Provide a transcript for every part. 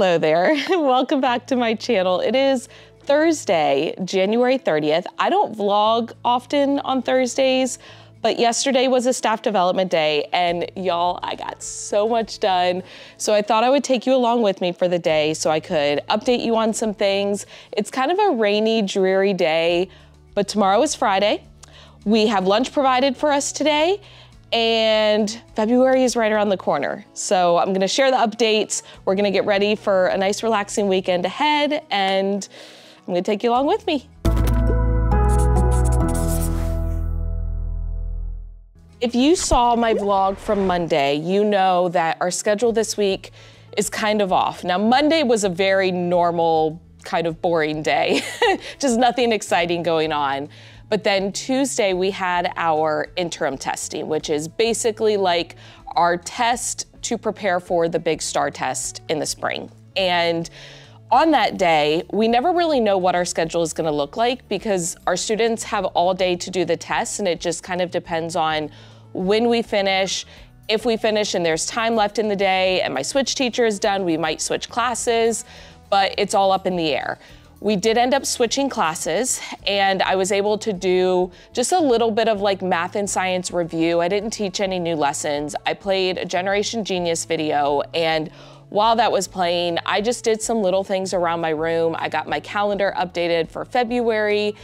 Hello there, welcome back to my channel. It is Thursday, January 30th. I don't vlog often on Thursdays, but yesterday was a staff development day and y'all, I got so much done. So I thought I would take you along with me for the day so I could update you on some things. It's kind of a rainy, dreary day, but tomorrow is Friday. We have lunch provided for us today. And February is right around the corner. So I'm gonna share the updates. We're gonna get ready for a nice relaxing weekend ahead, and I'm gonna take you along with me. If you saw my vlog from Monday, you know that our schedule this week is kind of off. Now, Monday was a very normal, kind of boring day, just nothing exciting going on. But then Tuesday we had our interim testing, which is basically like our test to prepare for the big STAR test in the spring. And on that day, we never really know what our schedule is gonna look like because our students have all day to do the test, and it just kind of depends on when we finish. If we finish and there's time left in the day and my switch teacher is done, we might switch classes, but it's all up in the air. We did end up switching classes, and I was able to do just a little bit of like math and science review. I didn't teach any new lessons. I played a Generation Genius video, and while that was playing, I just did some little things around my room. I got my calendar updated for February,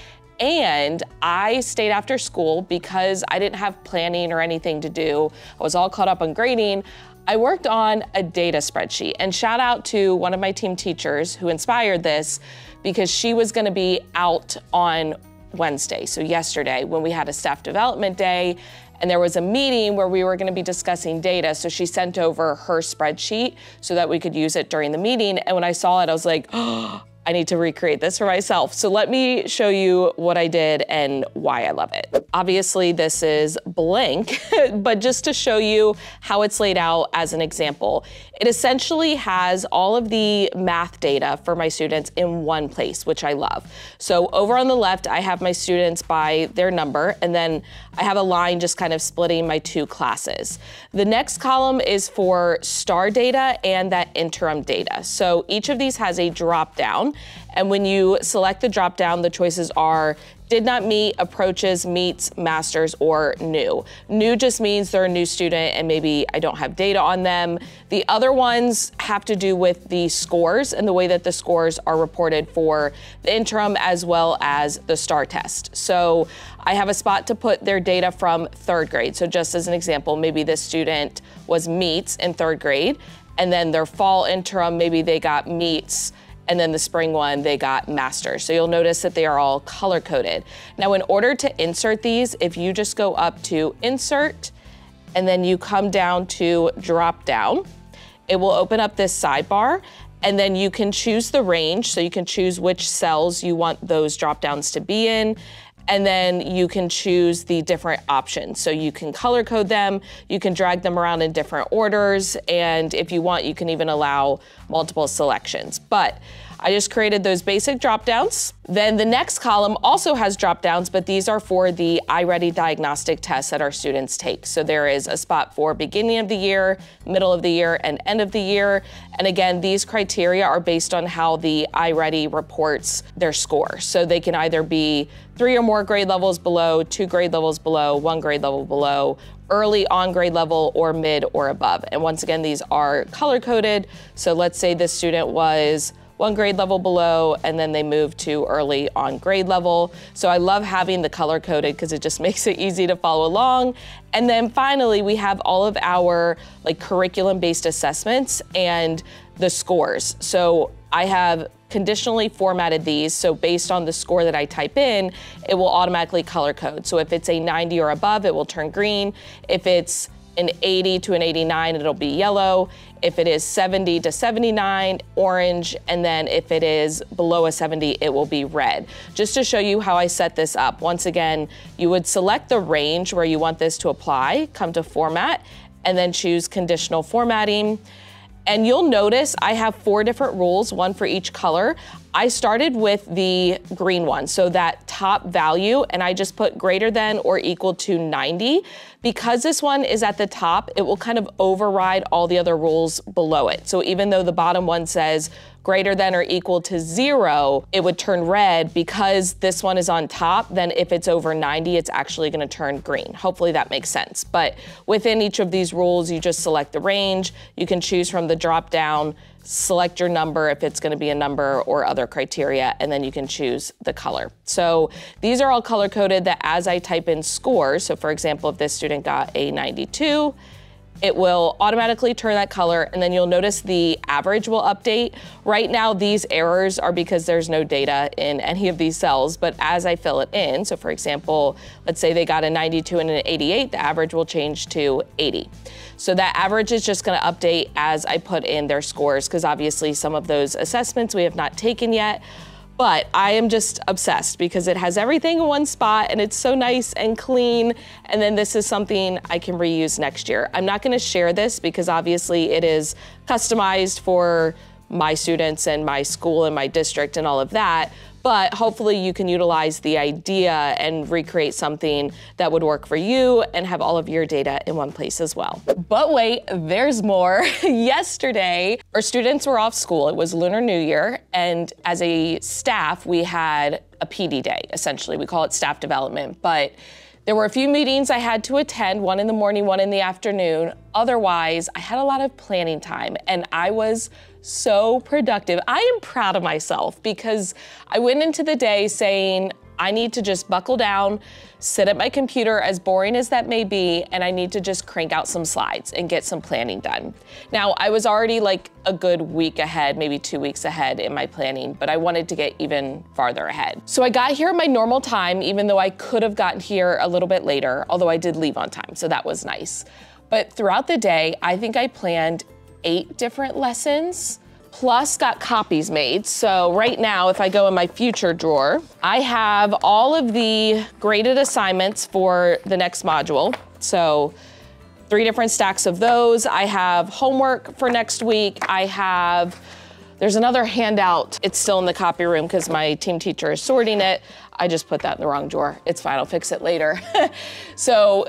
and I stayed after school because I didn't have planning or anything to do. I was all caught up on grading. I worked on a data spreadsheet, and shout out to one of my team teachers who inspired this because she was gonna be out on Wednesday, so yesterday, when we had a staff development day, and there was a meeting where we were gonna be discussing data, so she sent over her spreadsheet so that we could use it during the meeting, and when I saw it, I was like, oh, I need to recreate this for myself. So let me show you what I did and why I love it. Obviously this is blank, but just to show you how it's laid out as an example, it essentially has all of the math data for my students in one place, which I love. So over on the left, I have my students by their number, and then I have a line just kind of splitting my two classes. The next column is for STAR data and that interim data. So each of these has a drop down. And when you select the drop down, the choices are did not meet, approaches, meets, masters, or new. New just means they're a new student and maybe I don't have data on them. The other ones have to do with the scores and the way that the scores are reported for the interim as well as the STAR test. So I have a spot to put their data from third grade. So just as an example, maybe this student was meets in third grade, and then their fall interim, maybe they got meets, and then the spring one, they got masters. So you'll notice that they are all color coded. Now, in order to insert these, if you just go up to insert, and then you come down to drop down, it will open up this sidebar, and then you can choose the range. So you can choose which cells you want those drop downs to be in. And then you can choose the different options. So you can color code them, you can drag them around in different orders, and if you want, you can even allow multiple selections. But I just created those basic dropdowns. Then the next column also has dropdowns, but these are for the iReady diagnostic tests that our students take. So there is a spot for beginning of the year, middle of the year, and end of the year. And again, these criteria are based on how the iReady reports their score. So they can either be 3 or more grade levels below, 2 grade levels below, 1 grade level below, early on grade level, or mid or above. And once again, these are color coded. So let's say this student was 1 grade level below, and then they move to early on grade level. So I love having the color coded because it just makes it easy to follow along. And then finally, we have all of our like curriculum-based assessments and the scores. So I have conditionally formatted these, so based on the score that I type in, it will automatically color code. So if it's a 90 or above, it will turn green. If it's an 80 to an 89, it'll be yellow. If it is 70 to 79, orange. And then if it is below a 70, it will be red. Just to show you how I set this up. Once again, you would select the range where you want this to apply, come to format, and then choose conditional formatting. And you'll notice I have 4 different rules, one for each color. I started with the green one, so that top value, and I just put greater than or equal to 90. Because this one is at the top, it will kind of override all the other rules below it. So even though the bottom one says greater than or equal to 0, it would turn red. Because this one is on top, then if it's over 90, it's actually gonna turn green. Hopefully that makes sense. But within each of these rules, you just select the range. You can choose from the drop down, select your number if it's gonna be a number or other criteria, and then you can choose the color. So these are all color coded that as I type in scores, so for example, if this student got a 92, it will automatically turn that color, and then you'll notice the average will update. Right now, these errors are because there's no data in any of these cells, but as I fill it in, so for example, let's say they got a 92 and an 88, the average will change to 80. So that average is just gonna update as I put in their scores, because obviously some of those assessments we have not taken yet. But I am just obsessed because it has everything in one spot and it's so nice and clean. And then this is something I can reuse next year. I'm not gonna share this because obviously it is customized for my students and my school and my district and all of that. But hopefully you can utilize the idea and recreate something that would work for you and have all of your data in one place as well. But wait, there's more. Yesterday, our students were off school. It was Lunar New Year, and as a staff, we had a PD day, essentially. We call it staff development, but there were a few meetings I had to attend, one in the morning, one in the afternoon. Otherwise, I had a lot of planning time and I was so productive. I am proud of myself because I went into the day saying, I need to just buckle down, sit at my computer, as boring as that may be, and I need to just crank out some slides and get some planning done. Now, I was already like a good week ahead, maybe 2 weeks ahead in my planning, but I wanted to get even farther ahead. So I got here at my normal time, even though I could have gotten here a little bit later, although I did leave on time, so that was nice. But throughout the day, I think I planned 8 different lessons, plus got copies made. So right now, if I go in my future drawer, I have all of the graded assignments for the next module. So 3 different stacks of those. I have homework for next week. There's another handout. It's still in the copy room because my team teacher is sorting it. I just put that in the wrong drawer. It's fine, I'll fix it later. So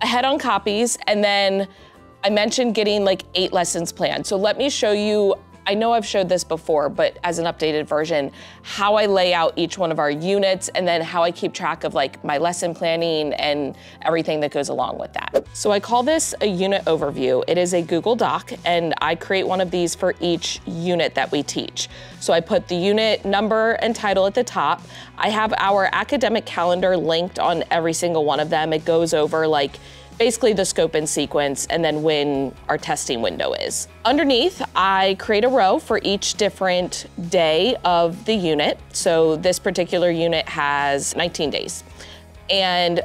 ahead on copies, and then I mentioned getting like 8 lessons planned. So let me show you, I know I've showed this before, but as an updated version, how I lay out each one of our units and then how I keep track of like my lesson planning and everything that goes along with that. So I call this a unit overview. It is a Google Doc, and I create one of these for each unit that we teach. So I put the unit number and title at the top. I have our academic calendar linked on every single one of them. It goes over like basically the scope and sequence, and then when our testing window is. Underneath, I create a row for each different day of the unit. So this particular unit has 19 days. And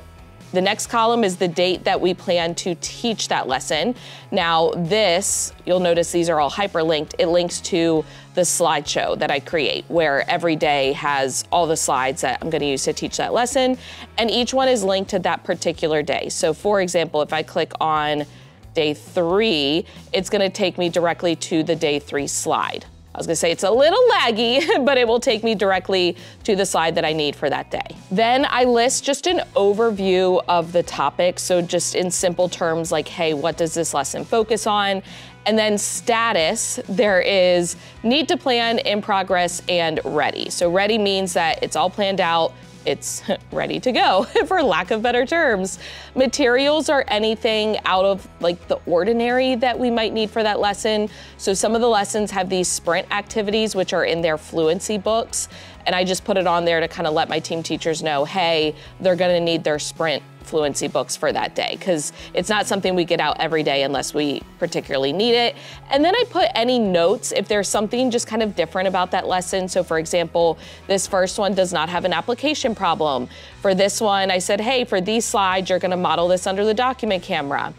the next column is the date that we plan to teach that lesson. Now this, you'll notice these are all hyperlinked. It links to the slideshow that I create, where every day has all the slides that I'm gonna use to teach that lesson. And each one is linked to that particular day. So for example, if I click on day 3, it's gonna take me directly to the day 3 slide. I was gonna say it's a little laggy, but it will take me directly to the slide that I need for that day. Then I list just an overview of the topic. So just in simple terms, like, hey, what does this lesson focus on? And then status, there is need to plan, in progress, and ready. So ready means that it's all planned out, it's ready to go, for lack of better terms. Materials are anything out of like the ordinary that we might need for that lesson. So some of the lessons have these sprint activities, which are in their fluency books. And I just put it on there to kind of let my team teachers know, hey, they're gonna need their sprint fluency books for that day, because it's not something we get out every day unless we particularly need it. And then I put any notes if there's something just kind of different about that lesson. So for example, this first one does not have an application problem. For this one, I said, hey, for these slides, you're gonna model this under the document camera.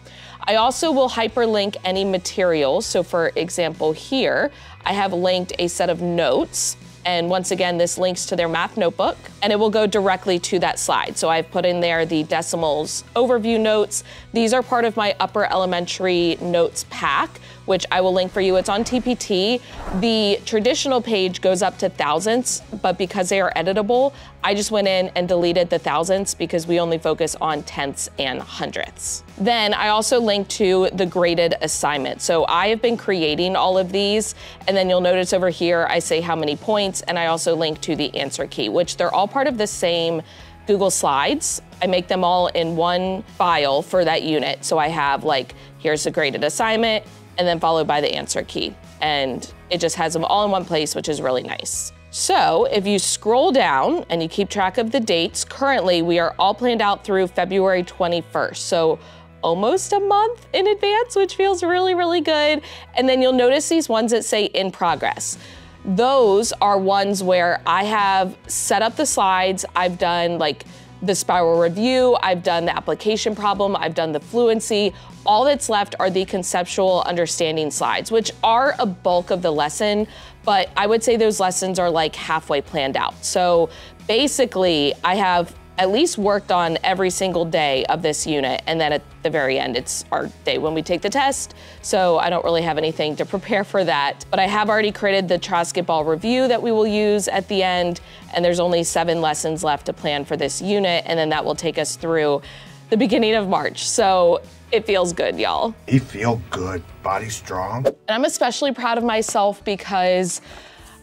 I also will hyperlink any materials. So for example, here, I have linked a set of notes. And once again, this links to their math notebook, and it will go directly to that slide. So I've put in there the decimals overview notes. These are part of my upper elementary notes pack, which I will link for you. It's on TPT. The traditional page goes up to thousandths, but because they are editable, I just went in and deleted the thousandths because we only focus on tenths and hundredths. Then I also linked to the graded assignment. So I have been creating all of these, and then you'll notice over here, I say how many points, and I also link to the answer key, which they're all part of the same Google Slides. I make them all in one file for that unit. So I have like, here's the graded assignment, and then followed by the answer key. And it just has them all in one place, which is really nice. So if you scroll down and you keep track of the dates, currently we are all planned out through February 21st. So almost a month in advance, which feels really, really good. And then you'll notice these ones that say in progress. Those are ones where I have set up the slides. I've done like the spiral review, I've done the application problem, I've done the fluency. All that's left are the conceptual understanding slides, which are a bulk of the lesson, but I would say those lessons are like halfway planned out. So basically I have at least worked on every single day of this unit. And then at the very end, it's our day when we take the test. So I don't really have anything to prepare for that. But I have already created the Trashketball review that we will use at the end. And there's only 7 lessons left to plan for this unit. And then that will take us through the beginning of March. So it feels good, y'all. You feel good, body strong. And I'm especially proud of myself because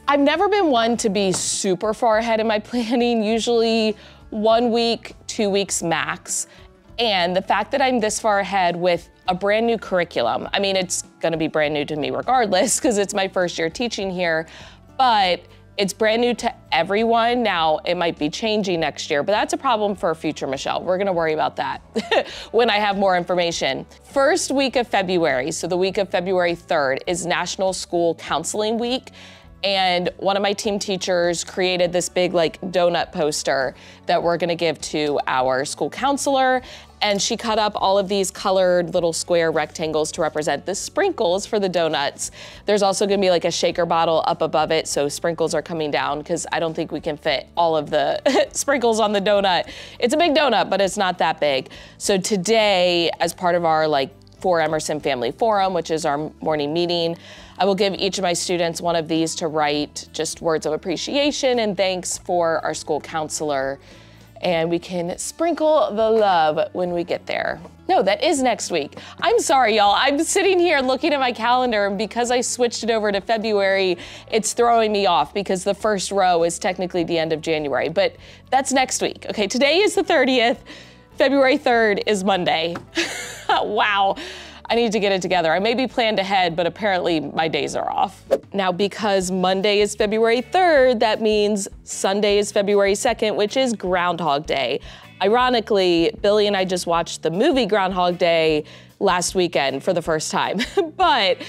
I've never been one to be super far ahead in my planning. Usually 1 week, 2 weeks max. And the fact that I'm this far ahead with a brand new curriculum, I mean, it's gonna be brand new to me regardless, because it's my first year teaching here, but it's brand new to everyone. Now, it might be changing next year, but that's a problem for future Michelle. We're gonna worry about that when I have more information. First week of February, so the week of February 3rd, is National School Counseling Week. And one of my team teachers created this big like donut poster that we're gonna give to our school counselor. And she cut up all of these colored little square rectangles to represent the sprinkles for the donuts. There's also gonna be like a shaker bottle up above it, so sprinkles are coming down because I don't think we can fit all of the sprinkles on the donut. It's a big donut, but it's not that big. So today, as part of our like for Emerson Family Forum, which is our morning meeting, I will give each of my students one of these to write just words of appreciation and thanks for our school counselor. And we can sprinkle the love when we get there. No, that is next week. I'm sorry, y'all. I'm sitting here looking at my calendar, and because I switched it over to February, it's throwing me off because the first row is technically the end of January, but that's next week. Okay, today is the 30th. February 3rd is Monday. Wow. I need to get it together. I may be planned ahead, but apparently my days are off. Now, because Monday is February 3rd, that means Sunday is February 2nd, which is Groundhog Day. Ironically, Billy and I just watched the movie Groundhog Day last weekend for the first time. But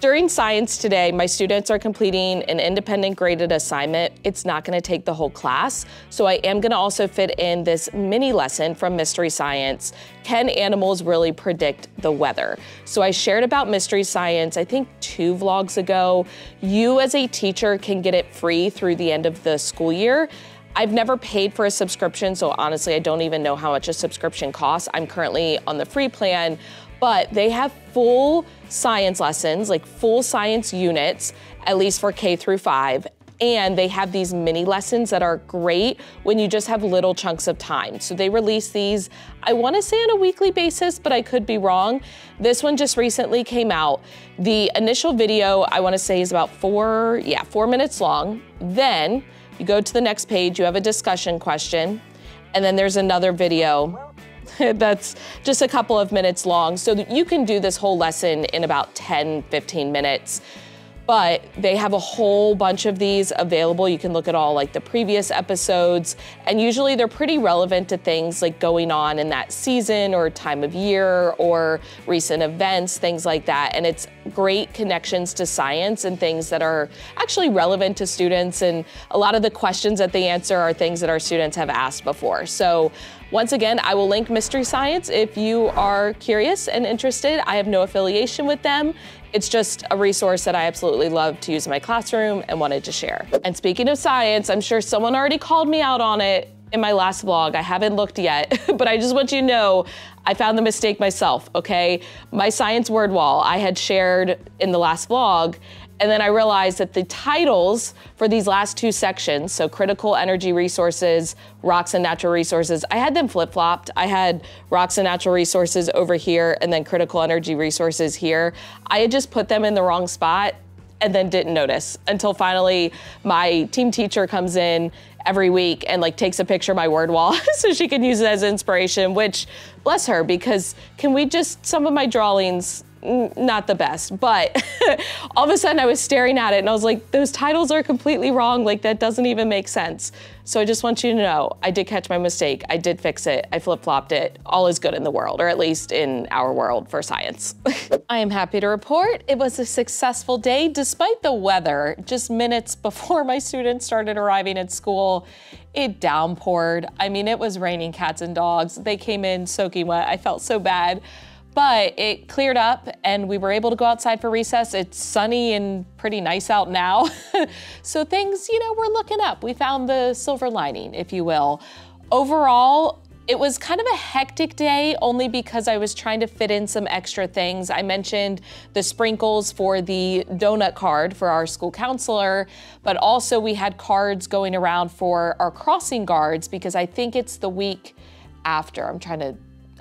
during science today, my students are completing an independent graded assignment. It's not gonna take the whole class. So I am gonna also fit in this mini lesson from Mystery Science. Can animals really predict the weather? So I shared about Mystery Science, I think 2 vlogs ago. You as a teacher can get it free through the end of the school year. I've never paid for a subscription, so honestly, I don't even know how much a subscription costs. I'm currently on the free plan, but they have full science lessons, like full science units, at least for K through 5. And they have these mini lessons that are great when you just have little chunks of time. So they release these, I wanna say on a weekly basis, but I could be wrong. This one just recently came out. The initial video, I wanna say is about 4 minutes long. Then you go to the next page, you have a discussion question, and then there's another video that's just a couple of minutes long. So that you can do this whole lesson in about 10, 15 minutes. But they have a whole bunch of these available. You can look at all like the previous episodes, and usually they're pretty relevant to things like going on in that season or time of year or recent events, things like that. And it's great connections to science and things that are actually relevant to students. And a lot of the questions that they answer are things that our students have asked before. So once again, I will link Mystery Science if you are curious and interested. I have no affiliation with them. It's just a resource that I absolutely love to use in my classroom and wanted to share. And speaking of science, I'm sure someone already called me out on it in my last vlog. I haven't looked yet, but I just want you to know I found the mistake myself, okay? My science word wall I had shared in the last vlog, and then I realized that the titles for these last two sections, so critical energy resources, rocks and natural resources, I had them flip-flopped. I had rocks and natural resources over here and then critical energy resources here. I had just put them in the wrong spot and then didn't notice until finally my team teacher comes in every week and like takes a picture of my word wall so she can use it as inspiration, which bless her, because can we just, some of my drawings, not the best, but all of a sudden I was staring at it and I was like, those titles are completely wrong. Like that doesn't even make sense. So I just want you to know, I did catch my mistake. I did fix it. I flip-flopped it. All is good in the world, or at least in our world for science. I am happy to report it was a successful day despite the weather. Just minutes before my students started arriving at school, it downpoured. I mean, it was raining cats and dogs. They came in soaking wet. I felt so bad. But it cleared up and we were able to go outside for recess. It's sunny and pretty nice out now. So things, you know, we're looking up. We found the silver lining, if you will. Overall, it was kind of a hectic day only because I was trying to fit in some extra things. I mentioned the sprinkles for the donut card for our school counselor, but also we had cards going around for our crossing guards because I think it's the week after.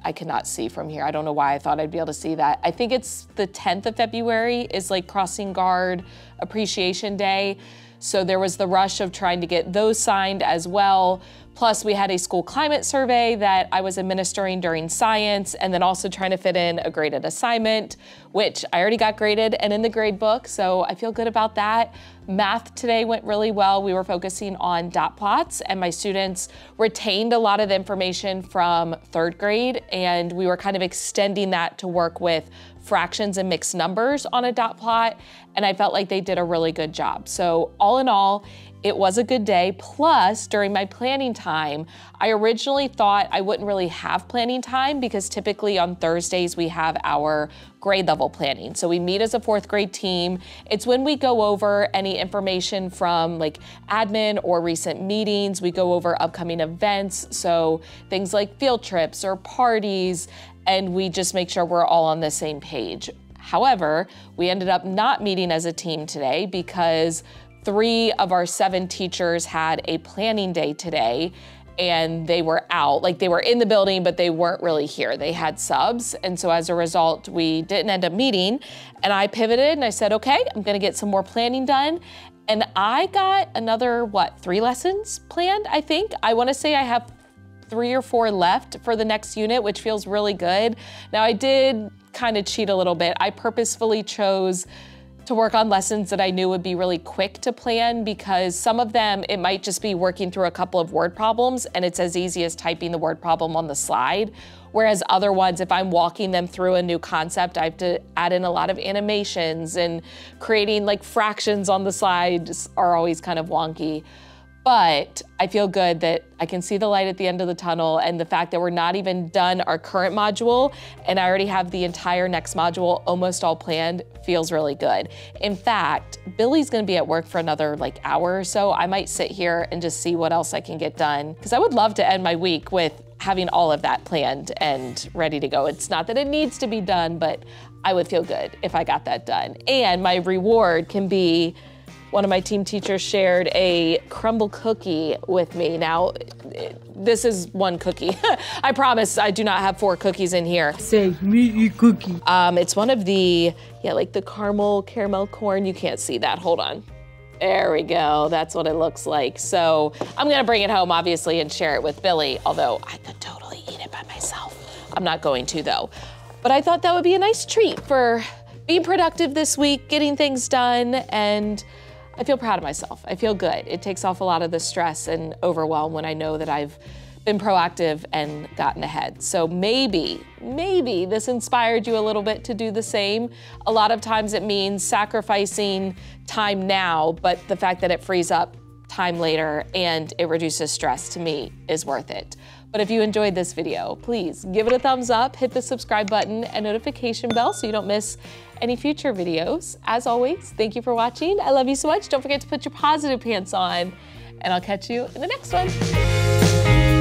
I cannot see from here. I don't know why I thought I'd be able to see that. I think it's the 10th of February is like Crossing Guard Appreciation Day. So there was the rush of trying to get those signed as well. Plus we had a school climate survey that I was administering during science and then also trying to fit in a graded assignment, which I already got graded and in the grade book. So I feel good about that. Math today went really well. We were focusing on dot plots and my students retained a lot of the information from third grade. And we were kind of extending that to work with fractions and mixed numbers on a dot plot. And I felt like they did a really good job. So all in all, it was a good day. Plus, during my planning time, I originally thought I wouldn't really have planning time because typically on Thursdays we have our grade level planning. So we meet as a fourth grade team. It's when we go over any information from like admin or recent meetings. We go over upcoming events. So things like field trips or parties, and we just make sure we're all on the same page. However, we ended up not meeting as a team today because 3 of our 7 teachers had a planning day today and they were out. Like they were in the building, but they weren't really here. They had subs. And so as a result, we didn't end up meeting. And I pivoted and I said, okay, I'm gonna get some more planning done. And I got another, 3 lessons planned, I think. I wanna say I have 3 or 4 left for the next unit, which feels really good. Now I did kind of cheat a little bit. I purposefully chose to work on lessons that I knew would be really quick to plan because some of them, it might just be working through a couple of word problems and it's as easy as typing the word problem on the slide. Whereas other ones, if I'm walking them through a new concept, I have to add in a lot of animations and creating like fractions on the slides are always kind of wonky. But I feel good that I can see the light at the end of the tunnel and the fact that we're not even done our current module and I already have the entire next module almost all planned feels really good. In fact, Billy's gonna be at work for another like hour or so. I might sit here and just see what else I can get done because I would love to end my week with having all of that planned and ready to go. It's not that it needs to be done, but I would feel good if I got that done. And my reward can be one of my team teachers shared a crumble cookie with me. Now, this is one cookie. I promise I do not have 4 cookies in here. Say, me eat cookie. It's one of the, like the caramel corn. You can't see that, hold on. There we go, that's what it looks like. So I'm gonna bring it home, obviously, and share it with Billy, although I could totally eat it by myself. I'm not going to, though. But I thought that would be a nice treat for being productive this week, getting things done, and I feel proud of myself. I feel good. It takes off a lot of the stress and overwhelm when I know that I've been proactive and gotten ahead. So maybe this inspired you a little bit to do the same. A lot of times it means sacrificing time now, but the fact that it frees up time later and it reduces stress to me is worth it. But if you enjoyed this video, please give it a thumbs up, hit the subscribe button and notification bell so you don't miss any future videos. As always, thank you for watching. I love you so much. Don't forget to put your positive pants on and I'll catch you in the next one.